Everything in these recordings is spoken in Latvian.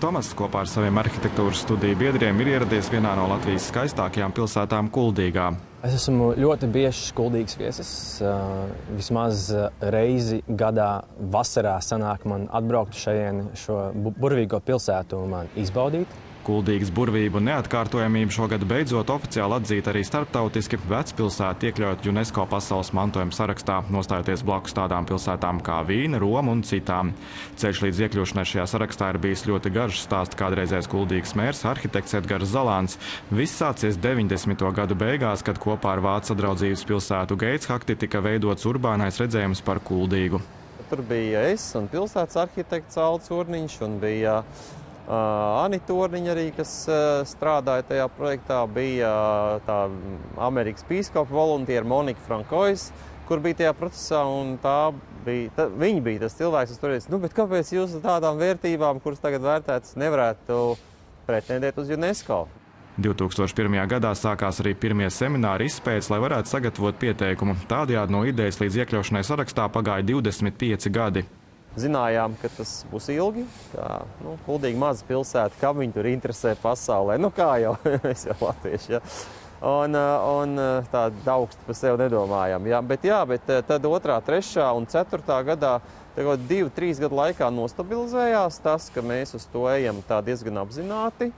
Tomas kopā ar saviem arhitektūras studiju biedriem ir ieradies vienā no Latvijas skaistākajām pilsētām Kuldīgā. Es esmu ļoti bieži Kuldīgas viesis. Vismaz reizi gadā vasarā sanāk man atbraukt šajien šo burvīgo pilsētu man izbaudīt. Kuldīgas burvību neatkārtojamību šogad beidzot oficiāli atzīt arī starptautiski. Vecpilsēta iekļaut UNESCO pasaules mantojuma sarakstā, nostājoties blakus tādām pilsētām kā Vīna, Roma un citām. Ceļš līdz iekļūšanai šajā sarakstā ir bijis ļoti garš, stāsta kādreizējais Kuldīgas mērs, arhitekts Edgars Zalāns. Viss sācies 90. gadu beigās, kad kopā ar Vācu sadraudzības pilsētu Geitzhakti tika veidots urbānais redzējums par Kuldīgu. Tur bija es un pilsētas arhitekts Alts Urniņš, un bija Ani Torniņa arī, kas strādāja tajā projektā, bija tā Amerikas pīskopa voluntiera Monika Francois, kur bija tajā procesā, un viņa bija tas cilvēks, kas tur teica, nu, bet kāpēc jūs tādām vērtībām, kuras tagad vērtētas, nevarētu pretendēt uz UNESCO? 2001. gadā sākās arī pirmie semināri izpētes, lai varētu sagatavot pieteikumu. Tādējādi no idejas līdz iekļaušanai sarakstā pagāja 25 gadi. Zinājām, ka tas būs ilgi, ka Kuldīga maza pilsēta, kam viņi tur interesē pasaulē. Nu kā jau, mēs jau latvieši, ja. Un tā augstu par sevi nedomājām. Bet tad 2., 3. un 4. gadā, tagad 2–3 gadu laikā nostabilizējās tas, ka mēs uz to ejam tā diezgan apzināti.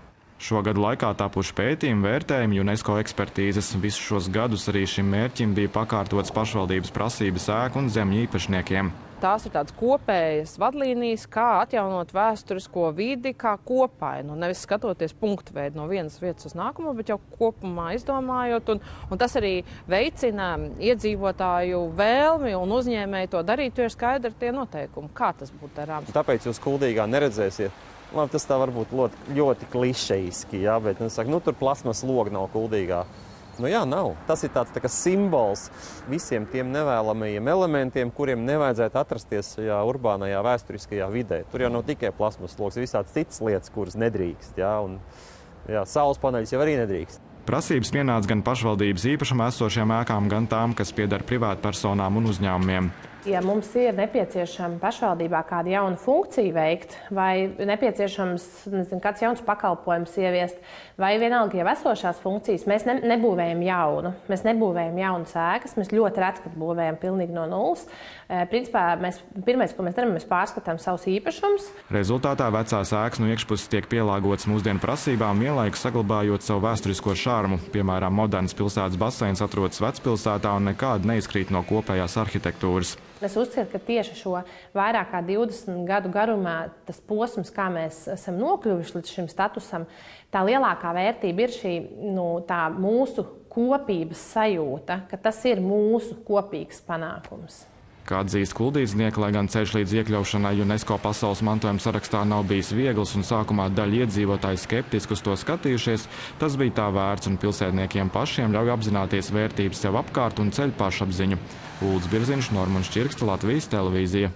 Šogad laikā tapuši pētījumi, vērtējumi, UNESCO ekspertīzes. Visus šos gadus arī šim mērķim bija pakārtots pašvaldības prasības ēku un zemju īpašniekiem. Tās ir tādas kopējas vadlīnijas, kā atjaunot vēsturisko vidi, kā kopai. Nu, nevis skatoties punktu veidu no vienas vietas uz nākamo, bet jau kopumā izdomājot. Un tas arī veicina iedzīvotāju vēlmi un uzņēmēju to darīt, jo ir skaidri tie noteikumi, kā tas būtu darāms. Tāpēc jūs Kuldīgā neredzēsiet. Labi, tas tā varbūt ļoti klišeiski, jā, bet saka, nu tur plasmas loga nav Kuldīgā. Nu jā, nav. Tas ir tāds simbols visiem tiem nevēlamajiem elementiem, kuriem nevajadzētu atrasties šajā urbānajā vēsturiskajā vidē. Tur jau nav tikai plasmas logs, visāds cits lietas, kuras nedrīkst, jā, un saules paneļus jau arī nedrīkst. Prasības pienāca gan pašvaldības īpašumā esošajām ēkām, gan tām, kas pieder privātpersonām un uzņēmumiem. Ja mums ir nepieciešama pašvaldībā kāda jauna funkcija veikt, vai nepieciešams, nezinu, kāds jauns pakalpojums ieviest, vai vienalga jau esošās funkcijas, mēs nebūvējam jaunu. Mēs nebūvējam jaunas ēkas, mēs ļoti reti, kad būvējam pilnīgi no nulles. Principā pirmais, ko mēs darām, mēs pārskatām savus īpašumus. Rezultātā vecās ēkas no iekšpuses tiek pielāgotas mūsdienu prasībām, vienlaikus saglabājot savu vēsturisko šarmu. Piemēram, moderns pilsētas baseins atrodas vecpilsētā un nekādi neizkrīt no kopējās arhitektūras. Es uzskatu, ka tieši šo vairāk kā 20 gadu garumā tas posms, kā mēs esam nokļuvuši līdz šim statusam, tā lielākā vērtība ir šī tā mūsu kopības sajūta, ka tas ir mūsu kopīgs panākums. Kā atzīst kuldīdznieki, lai gan ceļš līdz iekļaušanai UNESCO pasaules mantojuma sarakstā nav bijis viegls un sākumā daļa iedzīvotāji skeptiski uz to skatījušies, tas bija tā vērts un pilsētniekiem pašiem ļauj apzināties vērtības sev apkārt un ceļ pašapziņu. Ulds Birzinš, Normunds Čirksta, Latvijas televīzija.